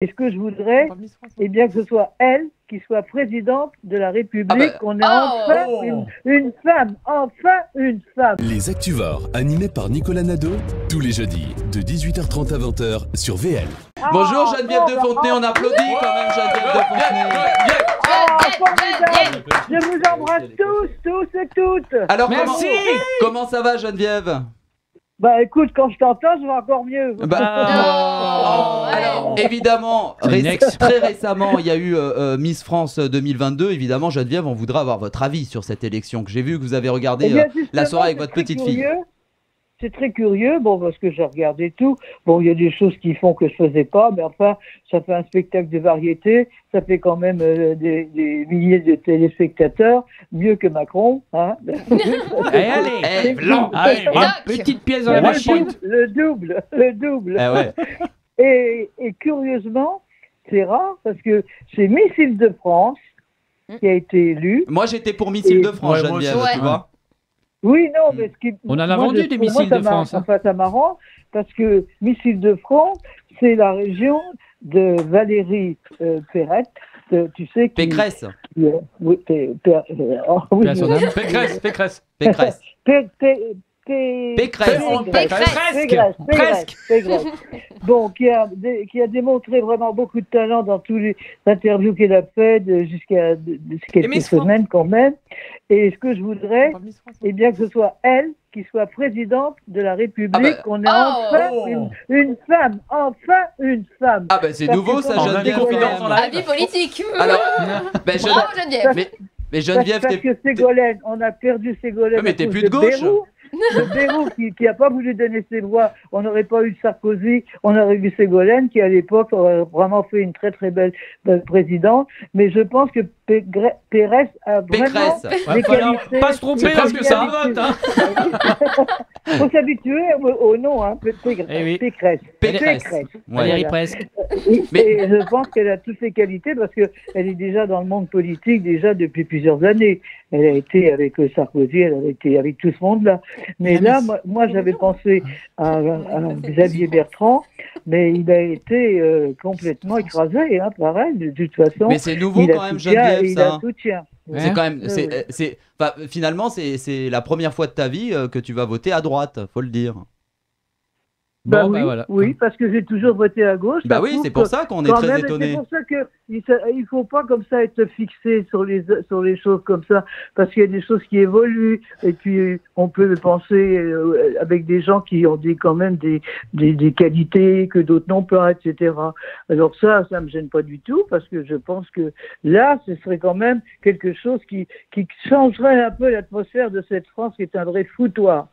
Et ce que je voudrais, eh bien, que ce soit elle qui soit présidente de la République. On a enfin une femme. Les ActuVores, animés par Nicolas Nadeau, tous les jeudis, de 18h30 à 20h sur VL. Bonjour Geneviève de Fontenay, on applaudit quand même Geneviève de Fontenay. Je vous embrasse tous et toutes. Alors, comment ça va Geneviève ? Bah écoute, quand je t'entends, je vais encore mieux. Alors, évidemment, très récemment, il y a eu Miss France 2022. Évidemment, Geneviève, on voudra avoir votre avis sur cette élection que j'ai vu que vous avez regardé la soirée avec votre petite fille. C'est très curieux, bon, parce que j'ai regardé tout. Bon, il y a des choses qui font que je faisais pas, mais enfin, ça fait un spectacle de variété, ça fait quand même des milliers de téléspectateurs, mieux que Macron, hein. Allez, blanc, allez, petite pièce dans la machine. Le double. Et curieusement, c'est rare, parce que c'est Missiles de France qui a été élu. Moi, j'étais pour Missiles de France, Geneviève, tu vois. Oui, non, mais ce qui... On en a vendu des missiles de France. Enfin, c'est marrant, parce que Missiles de France, c'est la région de Valérie Pécresse. Pécresse. Bon, qui a démontré vraiment beaucoup de talent dans tous les interviews qu'elle a faites jusqu'à quelques semaines quand même. Et ce que je voudrais, eh bien, que ce soit elle qui soit présidente de la République. On a enfin une femme. Ah ben, c'est nouveau ça, Geneviève. Avis politique. Alors, bravo Geneviève. Mais Geneviève, parce que Ségolène, on a perdu Ségolène. Mais t'es plus de gauche. Le Bérou qui n'a pas voulu donner ses voix, on n'aurait pas eu Sarkozy, on aurait eu Ségolène qui à l'époque aurait vraiment fait une très belle présidente, mais je pense que Pécresse a vraiment des qualités. Pas se tromper parce que ça vote. Il faut s'habituer au nom, hein, Pécresse. Valérie Pécresse. Et je pense qu'elle a toutes ses qualités parce qu'elle est déjà dans le monde politique déjà depuis plusieurs années. Elle a été avec Sarkozy, elle a été avec tout ce monde-là. Mais là, moi j'avais pensé à Xavier Bertrand, mais il a été complètement écrasé, hein, par elle, de toute façon. Mais c'est nouveau quand même, Geneviève, ça. C'est quand même, finalement, c'est la première fois de ta vie que tu vas voter à droite, faut le dire. Bah bon, oui, voilà. Oui, parce que j'ai toujours voté à gauche. Bah oui, c'est pour ça qu'on est très étonnés. C'est pour ça qu'il ne faut pas comme ça être fixé sur les choses comme ça, parce qu'il y a des choses qui évoluent, et puis on peut penser avec des gens qui ont quand même des qualités que d'autres n'ont pas, etc. Alors ça me gêne pas du tout, parce que je pense que là, ce serait quand même quelque chose qui changerait un peu l'atmosphère de cette France qui est un vrai foutoir.